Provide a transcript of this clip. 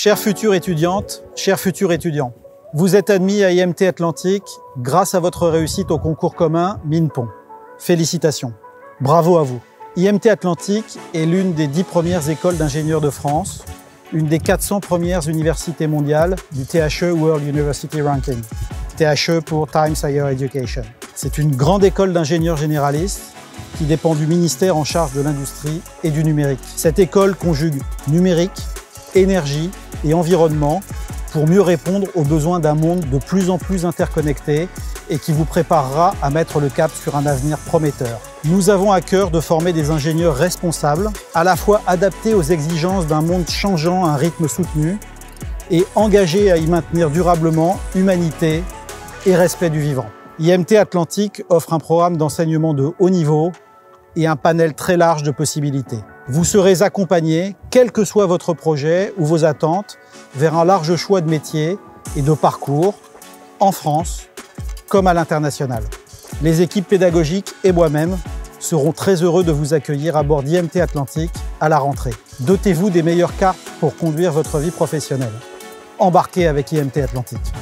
Chères futures étudiantes, chers futurs étudiants, vous êtes admis à IMT Atlantique grâce à votre réussite au concours commun Minpon. Félicitations. Bravo à vous. IMT Atlantique est l'une des 10 premières écoles d'ingénieurs de France, une des 400 premières universités mondiales du THE World University Ranking. THE pour Times Higher Education. C'est une grande école d'ingénieurs généralistes qui dépend du ministère en charge de l'industrie et du numérique. Cette école conjugue numérique, énergie et environnement pour mieux répondre aux besoins d'un monde de plus en plus interconnecté et qui vous préparera à mettre le cap sur un avenir prometteur. Nous avons à cœur de former des ingénieurs responsables, à la fois adaptés aux exigences d'un monde changeant à un rythme soutenu et engagés à y maintenir durablement humanité et respect du vivant. IMT Atlantique offre un programme d'enseignement de haut niveau et un panel très large de possibilités. Vous serez accompagné, quel que soit votre projet ou vos attentes, vers un large choix de métiers et de parcours, en France comme à l'international. Les équipes pédagogiques et moi-même serons très heureux de vous accueillir à bord d'IMT Atlantique à la rentrée. Dotez-vous des meilleures cartes pour conduire votre vie professionnelle. Embarquez avec IMT Atlantique.